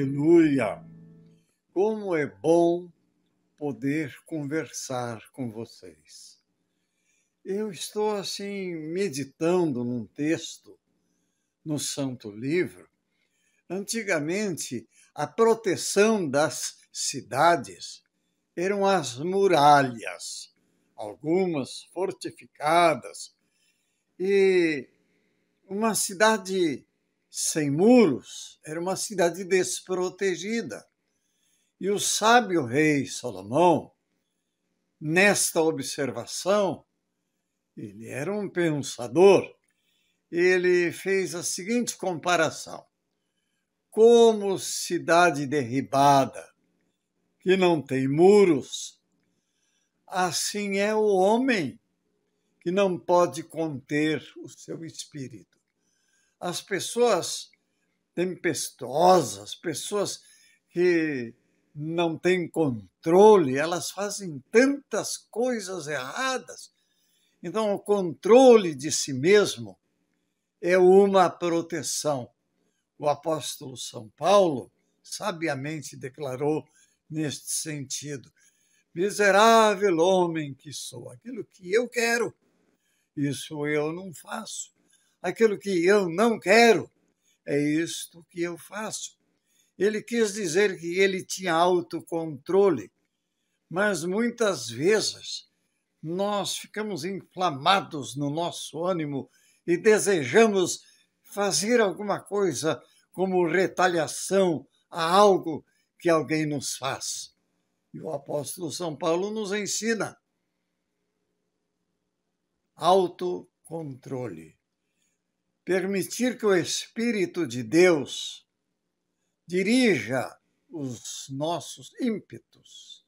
Aleluia! Como é bom poder conversar com vocês. Eu estou assim meditando num texto no Santo Livro. Antigamente, a proteção das cidades eram as muralhas, algumas fortificadas, e uma cidade sem muros era uma cidade desprotegida. E o sábio rei Salomão, nesta observação, ele era um pensador, ele fez a seguinte comparação: como cidade derribada, que não tem muros, assim é o homem que não pode conter o seu espírito. As pessoas tempestosas, pessoas que não têm controle, elas fazem tantas coisas erradas. Então, o controle de si mesmo é uma proteção. O apóstolo São Paulo sabiamente declarou neste sentido: miserável homem que sou, aquilo que eu quero, isso eu não faço. Aquilo que eu não quero, é isto que eu faço. Ele quis dizer que ele tinha autocontrole, mas muitas vezes nós ficamos inflamados no nosso ânimo e desejamos fazer alguma coisa como retaliação a algo que alguém nos faz. E o apóstolo São Paulo nos ensina autocontrole. Permitir que o Espírito de Deus dirija os nossos ímpetos.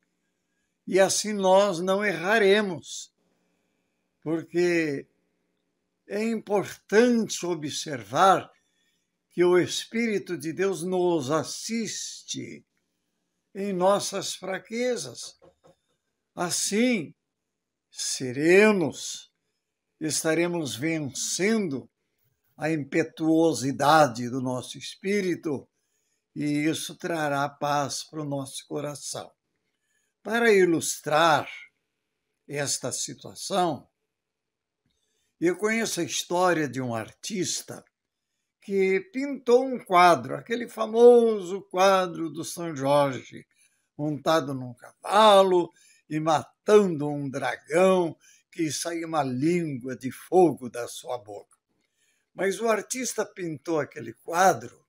E assim nós não erraremos, porque é importante observar que o Espírito de Deus nos assiste em nossas fraquezas. Assim, serenos, estaremos vencendo a impetuosidade do nosso espírito, e isso trará paz para o nosso coração. Para ilustrar esta situação, eu conheço a história de um artista que pintou um quadro, aquele famoso quadro do São Jorge, montado num cavalo e matando um dragão que saía uma língua de fogo da sua boca. Mas o artista pintou aquele quadro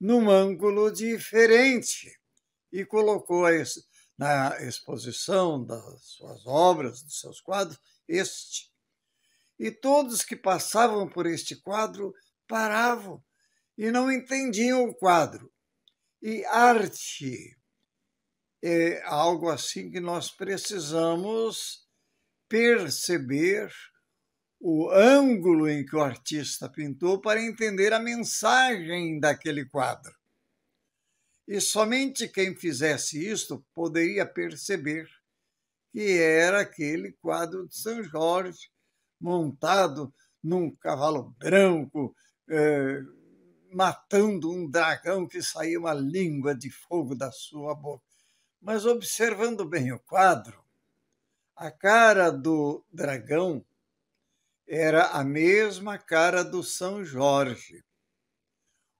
num ângulo diferente e colocou na exposição das suas obras, dos seus quadros, este. E todos que passavam por este quadro paravam e não entendiam o quadro. E arte é algo assim que nós precisamos perceber o ângulo em que o artista pintou para entender a mensagem daquele quadro. E somente quem fizesse isto poderia perceber que era aquele quadro de São Jorge, montado num cavalo branco, matando um dragão que saía uma língua de fogo da sua boca. Mas observando bem o quadro, a cara do dragão era a mesma cara do São Jorge.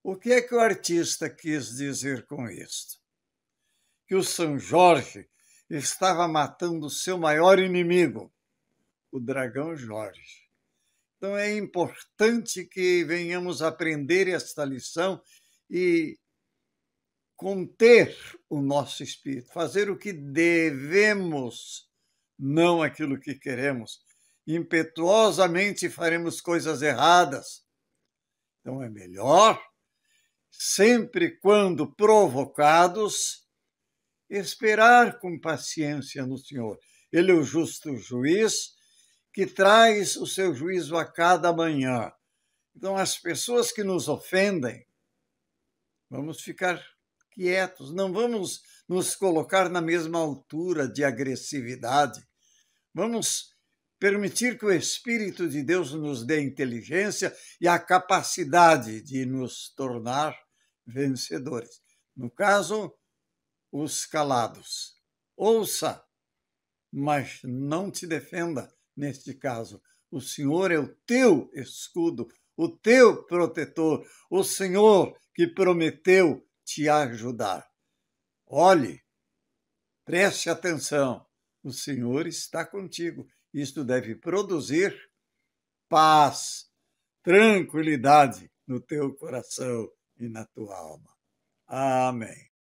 O que é que o artista quis dizer com isto? Que o São Jorge estava matando o seu maior inimigo, o dragão Jorge. Então é importante que venhamos aprender esta lição e conter o nosso espírito, fazer o que devemos, não aquilo que queremos. Impetuosamente faremos coisas erradas. Então é melhor, sempre quando provocados, esperar com paciência no Senhor. Ele é o justo juiz que traz o seu juízo a cada manhã. Então as pessoas que nos ofendem, vamos ficar quietos, não vamos nos colocar na mesma altura de agressividade. Vamos permitir que o Espírito de Deus nos dê inteligência e a capacidade de nos tornar vencedores. No caso, os calados. Ouça, mas não te defenda neste caso. O Senhor é o teu escudo, o teu protetor, o Senhor que prometeu te ajudar. Olhe, preste atenção, o Senhor está contigo. Isto deve produzir paz, tranquilidade no teu coração e na tua alma. Amém.